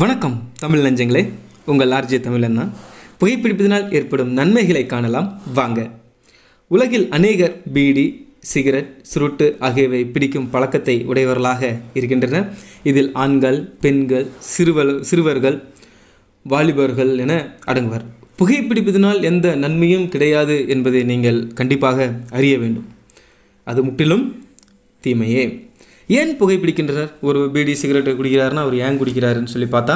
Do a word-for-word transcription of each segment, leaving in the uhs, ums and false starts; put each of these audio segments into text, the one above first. வணக்கம் தமிழ் நஞ்சங்களே, உங்கள் ஆர்ஜே தமிழ் அண்ணா. புகைப்பிடிப்பதனால் ஏற்படும் நன்மைகளை காணலாம் வாங்க. உலகில் அநேகர் பீடி, சிகரெட், சுருட்டு ஆகியவை பிடிக்கும் பழக்கத்தை உடையவர்களாக இருக்கின்றனர். இதில் ஆண்கள், பெண்கள், சிறுவர் சிறுவர்கள் வாலிபர்கள் என அடங்குவர். புகைப்பிடிப்பதனால் எந்த நன்மையும் கிடையாது என்பதை நீங்கள் கண்டிப்பாக அறிய வேண்டும். அது முற்றிலும் தீமையே. ஏன் புகைப்பிடிக்கின்றனர்? ஒரு பீடி சிகரெட்டை குடிக்கிறாருன்னா அவர் ஏன் குடிக்கிறாருன்னு சொல்லி பார்த்தா,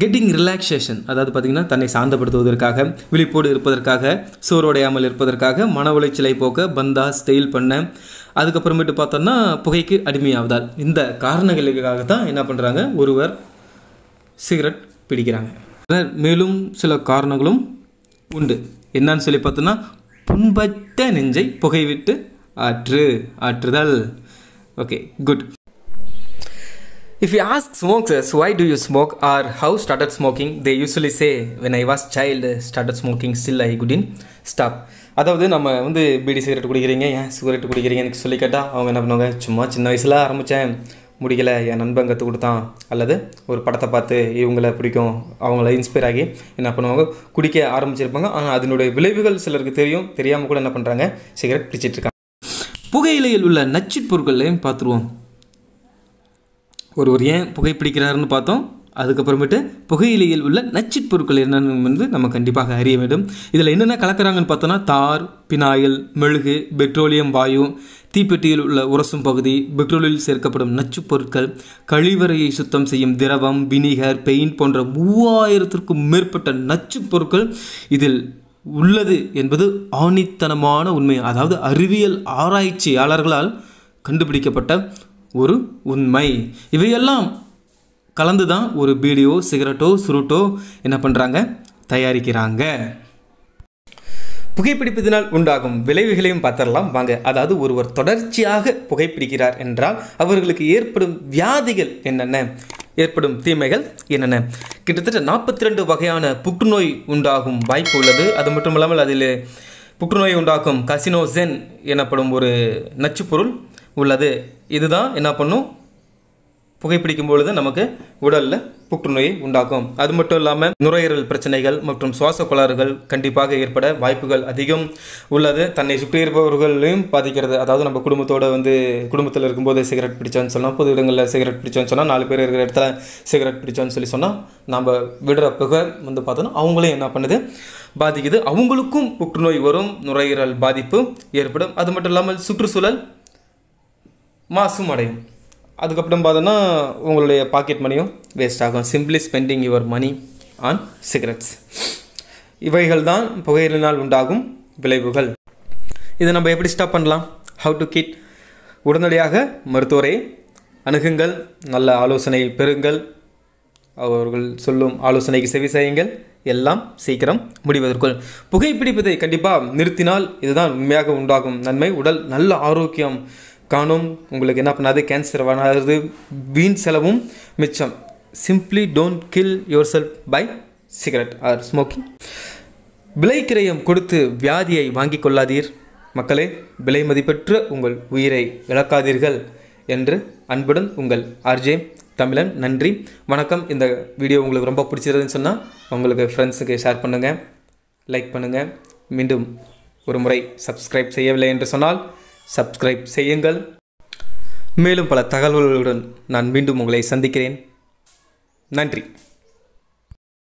கெட்டிங் ரிலாக்ஸேஷன், அதாவது பார்த்திங்கன்னா தன்னை சாந்தப்படுத்துவதற்காக, விழிப்போடு இருப்பதற்காக, சோர்வடையாமல் இருப்பதற்காக, மன உளைச்சலை போக்க, பந்தா ஸ்டைல் பண்ண, அதுக்கப்புறமேட்டு பார்த்தோன்னா புகைக்கு அடிமையாவதால், இந்த காரணங்களுக்காக தான் என்ன பண்ணுறாங்க, ஒருவர் சிகரெட் பிடிக்கிறாங்க. மேலும் சில காரணங்களும் உண்டு. என்னன்னு சொல்லி பார்த்தோன்னா, புண்பட்ட நெஞ்சை புகைவிட்டு ஆற்று ஆற்றுதல். Okay, good. If you ask smokers why do you smoke or how started smoking, they usually say, when I was child started smoking, still I couldn't stop. அதாவது நம்ம வந்து பீடி சிகரெட் குடிக்கிறீங்க, ஏன் சிகரெட் குடிக்கிறீங்கன்னு சொல்லி கேட்டால் அவங்க என்ன பண்ணுவாங்க, சும்மா சின்ன வயசில் ஆரம்பித்தேன், முடிக்கலை, என் நண்பன் கற்றுக் கொடுத்தான், அல்லது ஒரு படத்தை பார்த்து இவங்களை பிடிக்கும், அவங்கள இன்ஸ்பயர் ஆகி என்ன பண்ணுவாங்க, குடிக்க ஆரம்பிச்சிருப்பாங்க. ஆனால் அதனுடைய விளைவுகள் சிலருக்கு தெரியும், தெரியாமல் கூட என்ன பண்ணுறாங்க, சிகரெட் பிடிச்சிட்ருக்காங்க. புகையிலையில் உள்ள நச்சுப் பொருட்களையும் பார்த்துருவோம். ஒருவர் ஏன் புகைப்பிடிக்கிறாருன்னு பார்த்தோம். அதுக்கப்புறமேட்டு புகையிலையில் உள்ள நச்சுப் பொருட்கள் என்னென்னு வந்து நம்ம கண்டிப்பாக அறிய வேண்டும். இதில் என்னென்ன கலக்கிறாங்கன்னு பார்த்தோன்னா, தார், பினாயில், மெழுகு, பெட்ரோலியம் வாயு, தீப்பெட்டியில் உள்ள உரசும் பகுதி, பெட்ரோலில் சேர்க்கப்படும் நச்சுப் பொருட்கள், கழிவறையை சுத்தம் செய்யும் திரவம், வினிகர், பெயிண்ட் போன்ற மூவாயிரத்திற்கும் மேற்பட்ட நச்சுப் பொருட்கள் இதில் உள்ளது என்பது ஆணித்தனமான உண்மை. அதாவது அறிவியல் ஆராய்ச்சியாளர்களால் கண்டுபிடிக்கப்பட்ட ஒரு உண்மை. இவையெல்லாம் கலந்து தான் ஒரு பீடியோ, சிகரெட்டோ, சுருட்டோ என்ன பண்ணுறாங்க, தயாரிக்கிறாங்க. புகைப்பிடிப்பதினால் உண்டாகும் விளைவுகளையும் பார்த்துடலாம் வாங்க. அதாவது ஒருவர் தொடர்ச்சியாக புகைப்பிடிக்கிறார் என்றால் அவர்களுக்கு ஏற்படும் வியாதிகள் என்னென்ன, ஏற்படும் தீமைகள் என்னென்ன? கிட்டத்தட்ட நாற்பத்தி ரெண்டு வகையான புற்றுநோய் உண்டாகும் வாய்ப்பு உள்ளது. அது மட்டும் இல்லாமல் அதில் புற்றுநோயை உண்டாக்கும் கசினோசென் எனப்படும் ஒரு நச்சுப்பொருள் உள்ளது. இதுதான் என்ன பண்ணும், புகைப்பிடிக்கும் பொழுது நமக்கு உடலில் புற்றுநோயை உண்டாக்கும். அது மட்டும் இல்லாமல் நுரையீரல் பிரச்சனைகள் மற்றும் சுவாச கோளாறுகள் கண்டிப்பாக ஏற்பட வாய்ப்புகள் அதிகம் உள்ளது. தன்னை சுற்றி இருப்பவர்களையும் பாதிக்கிறது. அதாவது நம்ம குடும்பத்தோடு வந்து குடும்பத்தில் இருக்கும்போது சிகரெட் பிடிச்சோன்னு சொன்னால், பொது இடங்களில் சிகரெட் பிடிச்சோன்னு சொன்னால், நாலு பேர் இருக்கிற இடத்துல சிகரெட் பிடிச்சோன்னு சொல்லி சொன்னால், நம்ம விடுற புகை வந்து பார்த்தோன்னா அவங்களையும் என்ன பண்ணுது, பாதிக்குது. அவங்களுக்கும் புற்றுநோய் வரும், நுரையீரல் பாதிப்பு ஏற்படும். அது மட்டும் இல்லாமல் சுற்றுச்சூழல் மாசும் அடையும். அதுக்கப்புறம் பார்த்தோன்னா உங்களுடைய பாக்கெட் மணியும் வேஸ்ட் ஆகும். Simply spending your money on cigarettes. இவைகள் தான் புகையினால் உண்டாகும் விளைவுகள். இதை நம்ம எப்படி ஸ்டாப் பண்ணலாம்? How to quit? உடனடியாக மருத்துவரை அணுகுங்கள், நல்ல ஆலோசனை பெறுங்கள், அவர்கள் சொல்லும் ஆலோசனைக்கு செவி செய்யுங்கள். எல்லாம் சீக்கிரம் முடிவதற்குள் புகைப்பிடிப்பதை கண்டிப்பாக நிறுத்தினால் இதுதான் உண்மையாக உண்டாகும் நன்மை. உடல் நல்ல ஆரோக்கியம் காணும். உங்களுக்கு என்ன பண்ணாது, கேன்சர் வராது, வீண் செலவும் மிச்சம். Simply don't kill yourself by cigarette or smoking. விலை கிரயம் கொடுத்து வியாதியை வாங்கி கொள்ளாதீர் மக்களே. விலை மதிப்பற்ற உங்கள் உயிரை இழக்காதீர்கள் என்று அன்புடன் உங்கள் ஆர்ஜே தமிழன். நன்றி, வணக்கம். இந்த வீடியோ உங்களுக்கு ரொம்ப பிடிச்சிருக்குன்னு சொன்னால் உங்களுக்கு ஃப்ரெண்ட்ஸுக்கு ஷேர் பண்ணுங்கள், லைக் பண்ணுங்கள். மீண்டும் ஒரு முறை சப்ஸ்கிரைப் செய்யவில்லை என்று சொன்னால் சப்ஸ்கிரைப் செய்யுங்கள். மேலும் பல தகவல்களுடன் நான் மீண்டும் உங்களை சந்திக்கிறேன். நன்றி.